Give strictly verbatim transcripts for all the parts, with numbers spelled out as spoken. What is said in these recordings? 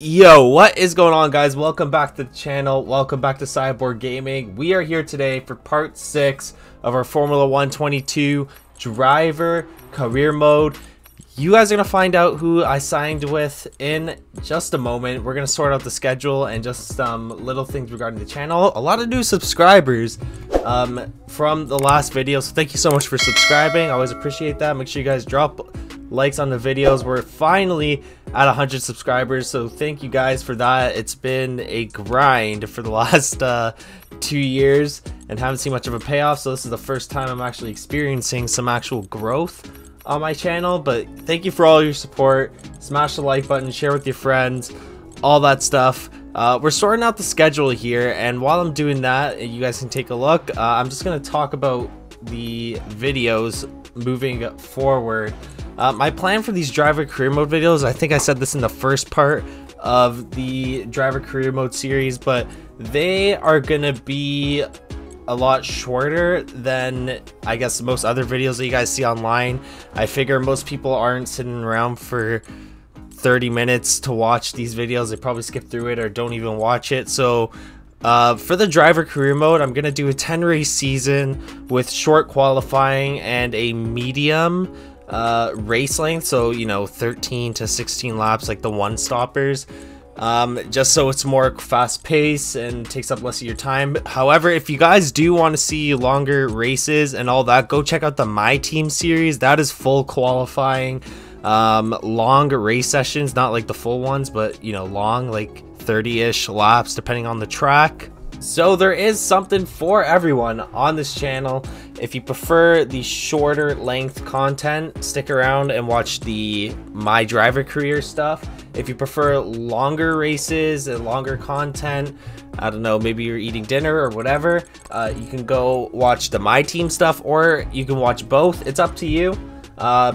Yo, what is going on, guys? Welcome back to the channel. Welcome back to Cyborg Gaming. We are here today for part six of our Formula one twenty-two driver career mode. You guys are going to find out who I signed with in just a moment. We're going to sort out the schedule and just some um, little things regarding the channel. A lot of new subscribers um, from the last video, so thank you so much for subscribing. I always appreciate that. Make sure you guys drop likes on the videos. We're finally at one hundred subscribers, so thank you guys for that. It's been a grind for the last uh two years and haven't seen much of a payoff, so this is the first time I'm actually experiencing some actual growth on my channel. But thank you for all your support. Smash the like button, share with your friends, all that stuff. Uh we're sorting out the schedule here, and while I'm doing that, you guys can take a look. uh, I'm just going to talk about the videos moving forward. Uh, my plan for these driver career mode videos, I think I said this in the first part of the driver career mode series, but they are gonna be a lot shorter than I guess most other videos that you guys see online. I figure most people aren't sitting around for thirty minutes to watch these videos. They probably skip through it or don't even watch it. So Uh, for the driver career mode, I'm gonna do a ten race season with short qualifying and a medium uh, race length, so you know, thirteen to sixteen laps, like the one stoppers, um, just so it's more fast paced and takes up less of your time. However, if you guys do want to see longer races and all that, go check out the My Team series. That is full qualifying, um, long race sessions, not like the full ones, but you know, long, like thirty-ish laps depending on the track. So there is something for everyone on this channel. If you prefer the shorter length content, stick around and watch the My Driver Career stuff. If you prefer longer races and longer content, I don't know, maybe you're eating dinner or whatever, uh, you can go watch the My Team stuff, or you can watch both. It's up to you. Uh,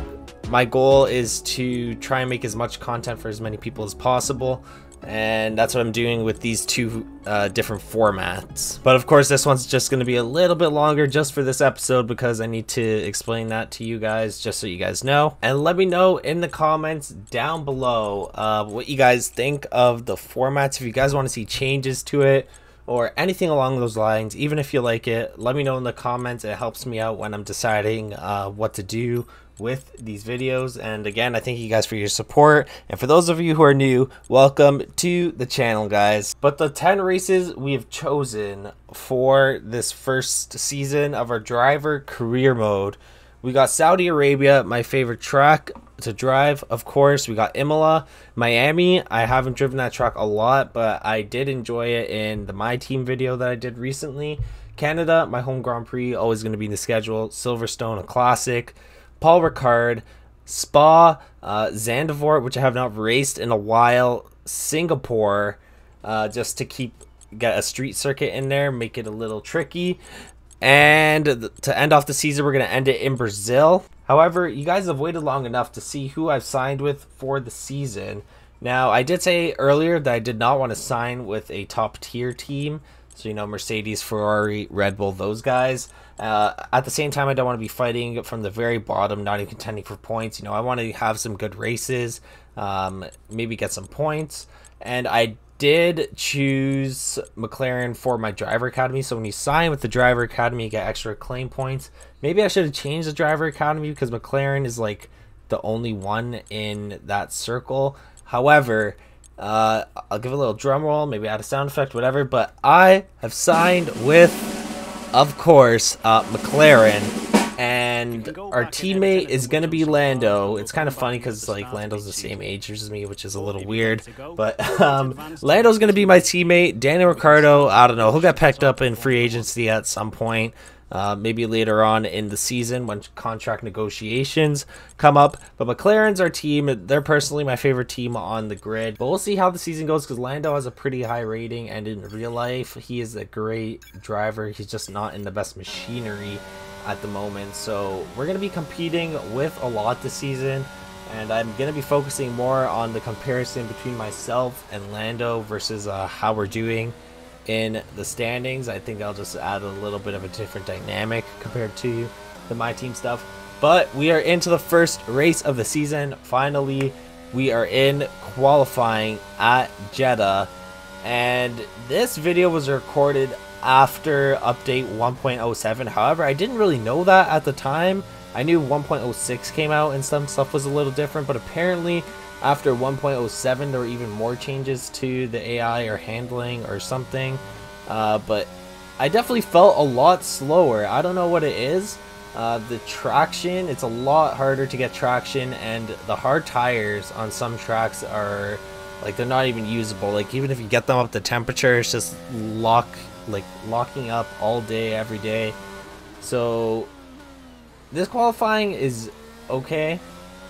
my goal is to try and make as much content for as many people as possible, and that's what I'm doing with these two uh, different formats. But of course, this one's just going to be a little bit longer just for this episode, because I need to explain that to you guys, just so you guys know. And let me know in the comments down below uh, what you guys think of the formats, if you guys want to see changes to it or anything along those lines. Even if you like it, let me know in the comments. It helps me out when I'm deciding uh, what to do with these videos. And again, I thank you guys for your support, and for those of you who are new, welcome to the channel, guys. But the ten races we have chosen for this first season of our driver career mode, we got Saudi Arabia, my favorite track to drive, of course. We got Imola, Miami. I haven't driven that track a lot, but I did enjoy it in the My Team video that I did recently. Canada, my home Grand Prix, always going to be in the schedule. Silverstone, a classic. Paul Ricard, Spa, uh, Zandvoort, which I have not raced in a while, Singapore, uh, just to keep get a street circuit in there, make it a little tricky. And th to end off the season, we're going to end it in Brazil. However, you guys have waited long enough to see who I've signed with for the season. Now, I did say earlier that I did not want to sign with a top tier team. So, you know, Mercedes, Ferrari, Red Bull, those guys. Uh, at the same time, I don't want to be fighting from the very bottom, not even contending for points. You know, I want to have some good races, um, maybe get some points. And I did choose McLaren for my driver academy. So when you sign with the driver academy, you get extra claim points. Maybe I should have changed the driver academy, because McLaren is like the only one in that circle. However, uh I'll give a little drum roll, maybe add a sound effect, whatever. But I have signed with, of course, uh McLaren, and our teammate is gonna be Lando. It's kind of funny because like Lando's the same age as me, which is a little weird, but um Lando's gonna be my teammate. Daniel Ricciardo, I don't know, he'll get packed up in free agency at some point, uh maybe later on in the season when contract negotiations come up. But McLaren's our team. They're personally my favorite team on the grid, but we'll see how the season goes, because Lando has a pretty high rating, and in real life he is a great driver. He's just not in the best machinery at the moment, so we're going to be competing with a lot this season, and I'm going to be focusing more on the comparison between myself and Lando versus uh, how we're doing in the standings. I think I'll just add a little bit of a different dynamic compared to the My Team stuff. But we are into the first race of the season. Finally, We are in qualifying at Jeddah, and this video was recorded after update one point oh seven. However, I didn't really know that at the time. I knew one point oh six came out and some stuff was a little different, but apparently after one point oh seven there were even more changes to the A I or handling or something. Uh, but I definitely felt a lot slower. I don't know what it is. Uh, the traction, it's a lot harder to get traction, and the hard tires on some tracks are like, they're not even usable. Like, even if you get them up to temperature, it's just lock like locking up all day every day. So this qualifying is okay.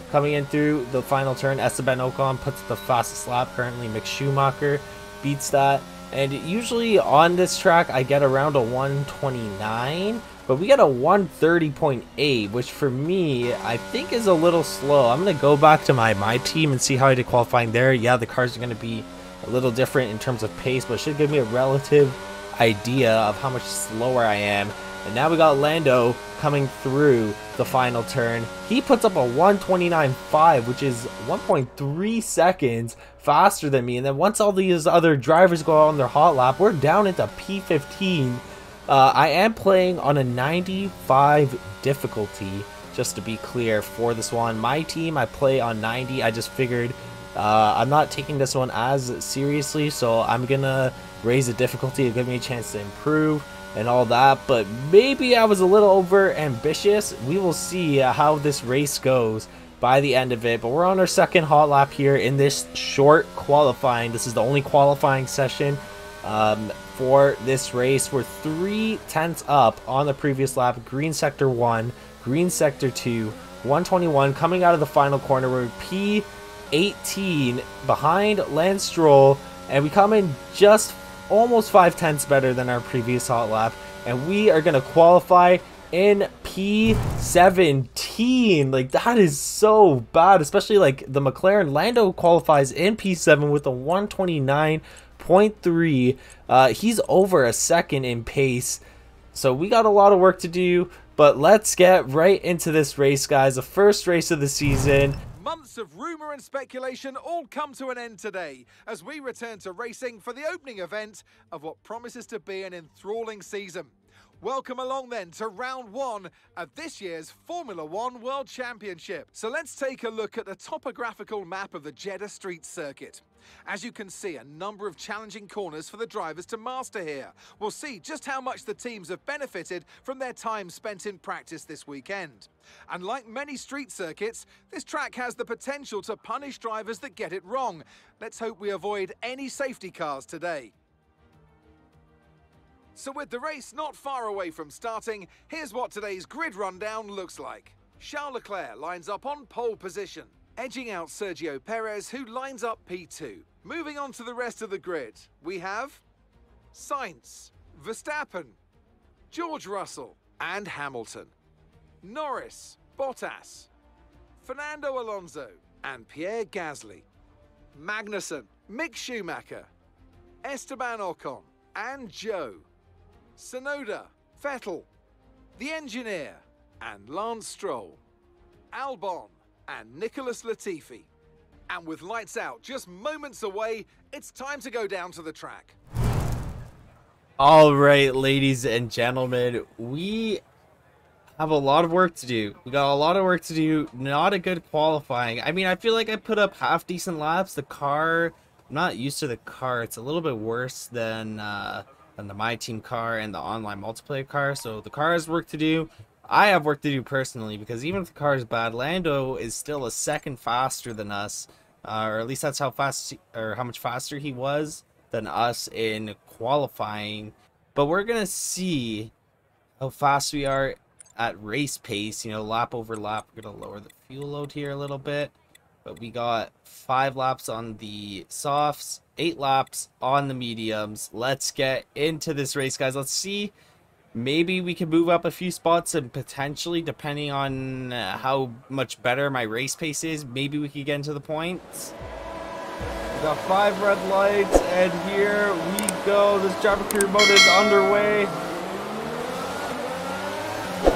Coming in through the final turn, Esteban Ocon puts the fastest lap. Currently Mick Schumacher beats that, and usually on this track I get around a one twenty-nine, but we got a one thirty point eight, which for me I think is a little slow. I'm gonna go back to my my team and see how I did qualifying there. Yeah, the cars are gonna be a little different in terms of pace, but it should give me a relative idea of how much slower I am. And now we got Lando coming through the final turn. He puts up a one twenty-nine point five, which is one point three seconds faster than me. And then once all these other drivers go out on their hot lap, we're down into P fifteen. Uh, I am playing on a ninety-five difficulty, just to be clear, for this one. My team, I play on ninety. I just figured uh, I'm not taking this one as seriously, so I'm gonna raise the difficulty to give me a chance to improve and all that. But maybe I was a little over ambitious. We will see uh, how this race goes by the end of it. But we're on our second hot lap here in this short qualifying. This is the only qualifying session um, for this race. We're three tenths up on the previous lap. Green sector one, green sector two, one twenty-one coming out of the final corner. We're P eighteen behind Lance Stroll, and we come in just almost five tenths better than our previous hot lap, and we are gonna qualify in P seventeen. Like, that is so bad, especially like the McLaren. Lando qualifies in P seven with a one twenty-nine point three. Uh he's over a second in pace, so we got a lot of work to do. But let's get right into this race, guys. The first race of the season. Months of rumour and speculation all come to an end today as we return to racing for the opening event of what promises to be an enthralling season. Welcome along then to round one of this year's Formula One World Championship. So let's take a look at the topographical map of the Jeddah Street Circuit. As you can see, a number of challenging corners for the drivers to master here. We'll see just how much the teams have benefited from their time spent in practice this weekend. And like many street circuits, this track has the potential to punish drivers that get it wrong. Let's hope we avoid any safety cars today. So with the race not far away from starting, here's what today's grid rundown looks like. Charles Leclerc lines up on pole position, edging out Sergio Perez, who lines up P two. Moving on to the rest of the grid, we have Sainz, Verstappen, George Russell, and Hamilton. Norris, Bottas, Fernando Alonso, and Pierre Gasly. Magnussen, Mick Schumacher, Esteban Ocon, and Joe. Tsunoda, Vettel, the engineer, and Lance Stroll. Albon, and Nicholas Latifi. And with lights out just moments away, it's time to go down to the track. All right, ladies and gentlemen, we have a lot of work to do. We got a lot of work to do. Not a good qualifying. I mean, I feel like I put up half decent laps. The car, I'm not used to the car. It's a little bit worse than uh than the my team car and the online multiplayer car, so the car has work to do. I have work to do personally, because even if the car is bad, Lando is still a second faster than us, uh, or at least that's how fast or how much faster he was than us in qualifying. But we're gonna see how fast we are at race pace, you know, lap over lap. We're gonna lower the fuel load here a little bit, but we got five laps on the softs, eight laps on the mediums. Let's get into this race, guys. Let's see. Maybe we can move up a few spots, and potentially, depending on uh, how much better my race pace is, maybe we could get into the points. We got five red lights, and here we go. This driver career mode is underway.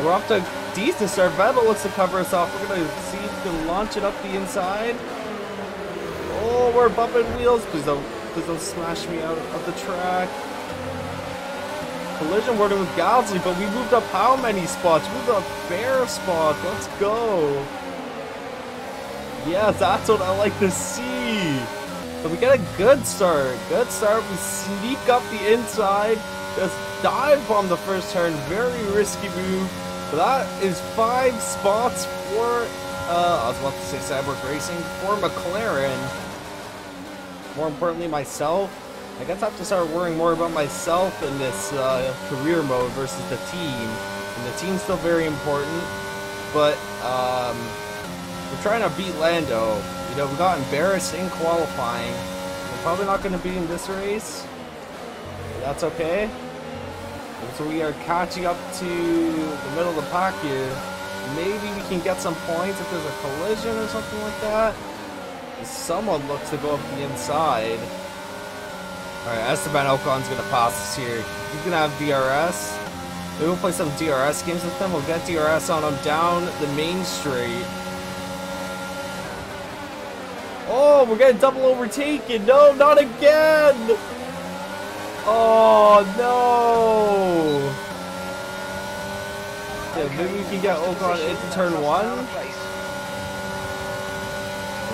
We're off to a decent start. Vettel wants to cover us off. We're going to see if we can launch it up the inside. Oh, we're bumping wheels. Please don't, please don't smash me out of the track. Collision warning with Gasly, but we moved up how many spots? We moved up fair spots. Let's go. Yeah, that's what I like to see. So we get a good start. Good start. We sneak up the inside. Just dive bomb the first turn. Very risky move. But that is five spots for, uh, I was about to say Cyborg Racing, for McLaren. More importantly, myself. I guess I have to start worrying more about myself in this uh, career mode versus the team. And the team's still very important, but um, we're trying to beat Lando. You know, we got embarrassed in qualifying. We're probably not going to beat him this race. That's okay. And so we are catching up to the middle of the pack here. Maybe we can get some points if there's a collision or something like that. Someone looks to go up the inside. Alright, Esteban Ocon's gonna pass us here. He's gonna have D R S. Maybe we'll play some D R S games with him. We'll get D R S on him down the main street. Oh, we're gonna double overtaken. No, not again! Oh, no! Yeah, maybe we can get Ocon into turn one.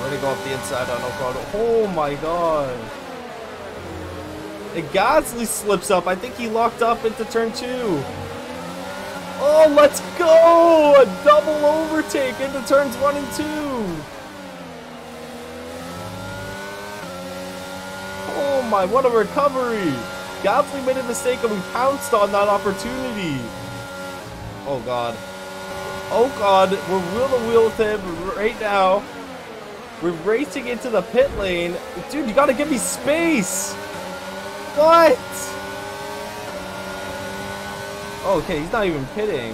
We're gonna go up the inside on Ocon. Oh my god. And Gasly slips up. I think he locked up into turn two. Oh, let's go! A double overtake into turns one and two. Oh my, what a recovery! Gasly made a mistake and we pounced on that opportunity. Oh god. Oh god, we're wheel-to-wheel with him right now. We're racing into the pit lane. Dude, you gotta give me space! What? Oh, okay, he's not even pitting.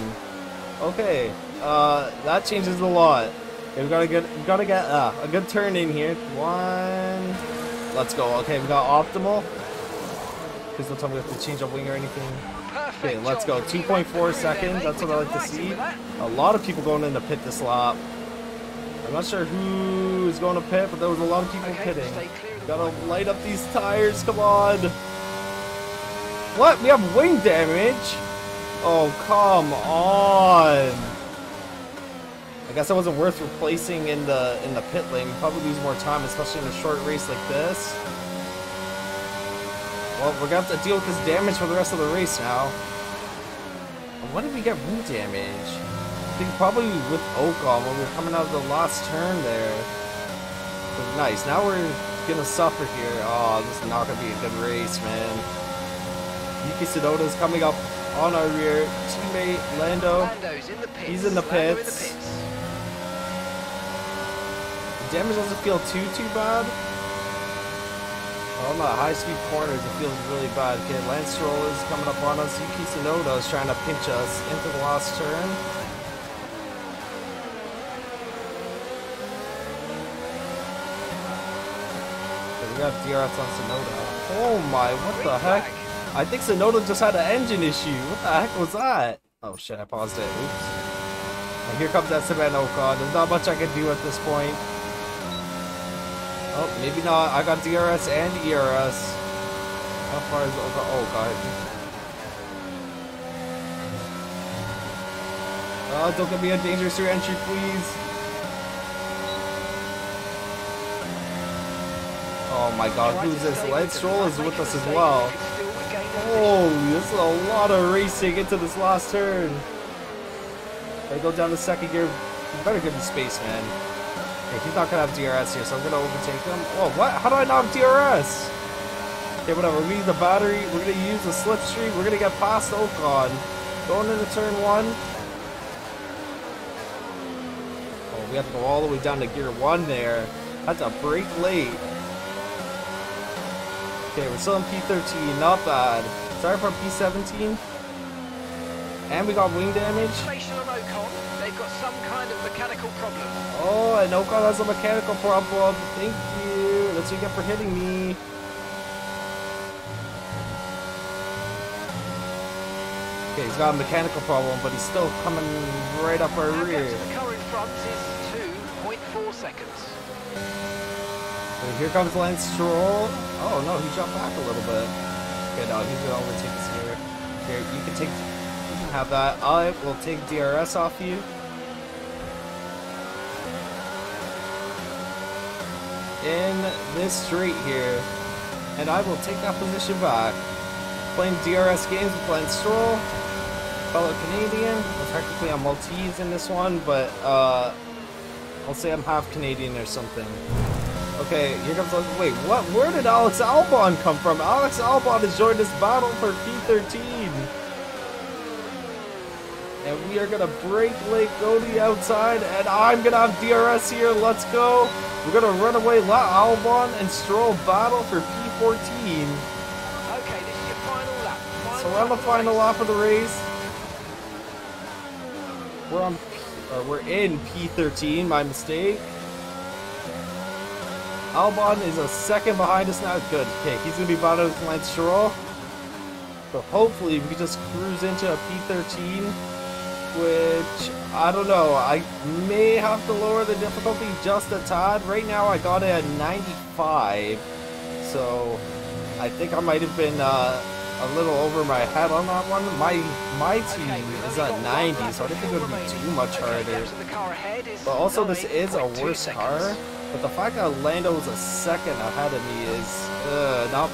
Okay, uh, that changes a lot. Okay, we've got a good, we've got to get uh, a good turn in here. One, let's go. Okay, we got optimal. Because no time we have to change up wing or anything. Okay, let's go. two point four seconds. That's what I like to see. A lot of people going into pit this lap. I'm not sure who's going to pit, but there was a lot of people pitting. Gotta light up these tires. Come on. What? We have wing damage? Oh, come on. I guess that wasn't worth replacing in the in the pit lane. We'd probably lose more time, especially in a short race like this. Well, we're gonna have to deal with this damage for the rest of the race now. Why did we get wing damage? I think probably with Ocon when we were coming out of the last turn there. But nice. Now we're gonna suffer here. Oh, this is not gonna be a good race, man. Yuki Tsunoda is coming up on our rear. Teammate Lando. Lando's in the pits. He's in the pits. In the pits. The damage doesn't feel too too bad. On the high speed corners, it feels really bad. Okay, Lance Stroll is coming up on us. Yuki Tsunoda is trying to pinch us into the last turn. We have D R S on Tsunoda. Oh my, what the heck? I think Tsunoda just had an engine issue. What the heck was that? Oh shit, I paused it. Oops. And here comes Esteban Ocon. There's not much I can do at this point. Oh, maybe not. I got D R S and E R S. How far is Ocon? Oh god. Oh, don't give me a dangerous re-entry, please. Oh my god, who's this? Lance Stroll is with us as well. Holy, this is a lot of racing into this last turn. If I go down to second gear, you better give him space, man. Okay, he's not going to have D R S here, so I'm going to overtake him. Oh, what? How do I not have D R S? Okay, whatever. We're going to use the battery. We're going to use the slipstream. We're going to get past Ocon. Going into turn one. Oh, we have to go all the way down to gear one there. Had to brake late. Okay, we're still in P thirteen, not bad. Sorry for P seventeen. And we got wing damage. They've got some kind of mechanical problem. Oh, and Ocon has a mechanical problem. Thank you. That's what you get for hitting me. Okay, he's got a mechanical problem, but he's still coming right up our rear. The current front is two point four seconds. And here comes Lance Stroll. Oh no, he dropped back a little bit. Okay, no, he's gonna overtake us here. Here, you can take, you can have that. I will take D R S off you. In this straight here, and I will take that position back. Playing D R S games with Lance Stroll, fellow Canadian. Well, technically I'm Maltese in this one, but uh, I'll say I'm half Canadian or something. Okay, here comes, wait, what? Where did Alex Albon come from? Alex Albon has joined this battle for P thirteen. And we are gonna break Lake Cody outside, and I'm gonna have D R S here, let's go. We're gonna run away, let Albon and Stroll battle for P fourteen. Okay, this is your final lap. Final so we're on the final lap of the race. We're on, or we're in P thirteen, my mistake. Albon is a second behind us now. Good, okay, he's gonna be battling with Lance Stroll. But hopefully we can just cruise into a P thirteen. Which, I don't know, I may have to lower the difficulty just a tad. Right now I got it at ninety-five, so I think I might have been uh, a little over my head on that one. My my team okay, is at ninety, so I don't think it would be too much harder. Okay, but also this is a worse car, but the fact that Lando is a second ahead of me is uh, not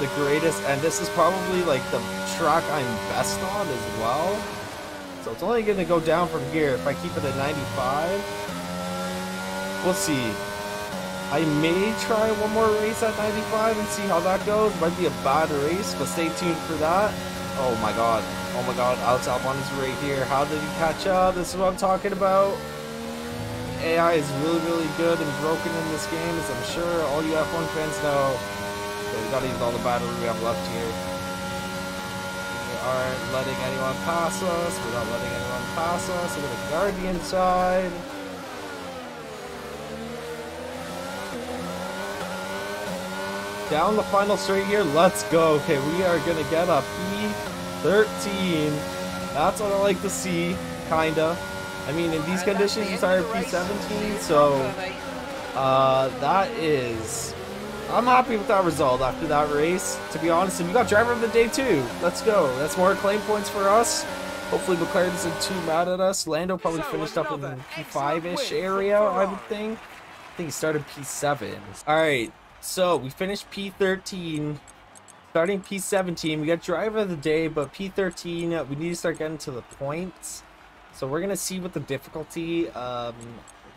the greatest, and this is probably like the track I'm best on as well. So it's only going to go down from here if I keep it at ninety-five. We'll see. I may try one more race at ninety-five and see how that goes. Might be a bad race, but stay tuned for that. Oh my god. Oh my god. Alex Albon is right here. How did he catch up? This is what I'm talking about. A I is really, really good and broken in this game, as I'm sure all you F one fans know. Okay, we got to use all the battery we have left here. Aren't letting anyone pass us. We're not letting anyone pass us. We're gonna guard the inside. Down the final straight here. Let's go. Okay, we are gonna get a P thirteen. That's what I like to see, kinda. I mean, in these conditions, you start at P seventeen, so uh, that is. I'm happy with that result after that race, to be honest, and we got driver of the day too. Let's go. That's more claim points for us. Hopefully McLaren isn't too mad at us. Lando probably so finished up in the P five-ish area, I would think. I think he started P seven. Alright, so we finished P thirteen. Starting P seventeen, we got driver of the day, but P thirteen, we need to start getting to the points. So we're going to see what the difficulty... Um,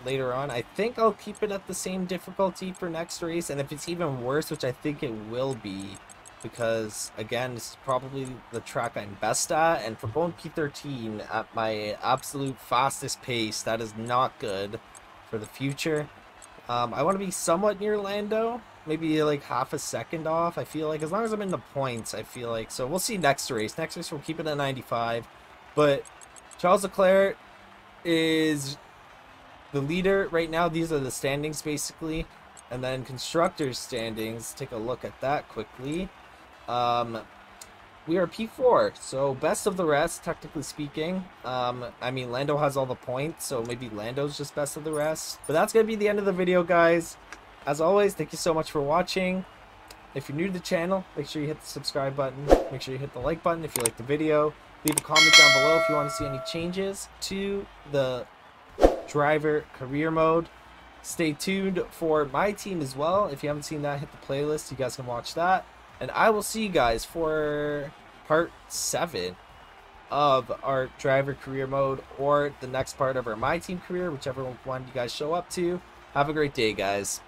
later on. I think I'll keep it at the same difficulty for next race, and if it's even worse, which I think it will be, because again, this is probably the track I'm best at, and for going P thirteen at my absolute fastest pace, that is not good for the future. Um, I want to be somewhat near Lando, maybe like half a second off, I feel like, as long as I'm in the points, I feel like. So we'll see next race. Next race we'll keep it at ninety-five, but Charles Leclerc is... the leader right now. These are the standings basically, and then constructors standings, take a look at that quickly. Um we are P four, so best of the rest, technically speaking. um I mean, Lando has all the points, so maybe Lando's just best of the rest. But that's gonna be the end of the video, guys. As always, thank you so much for watching. If you're new to the channel, make sure you hit the subscribe button, make sure you hit the like button if you like the video, leave a comment down below if you want to see any changes to the driver career mode. Stay tuned for my team as well. If you haven't seen that, hit the playlist, you guys can watch that, and I will see you guys for part seven of our driver career mode, or the next part of our my team career, whichever one you guys show up to. Have a great day, guys.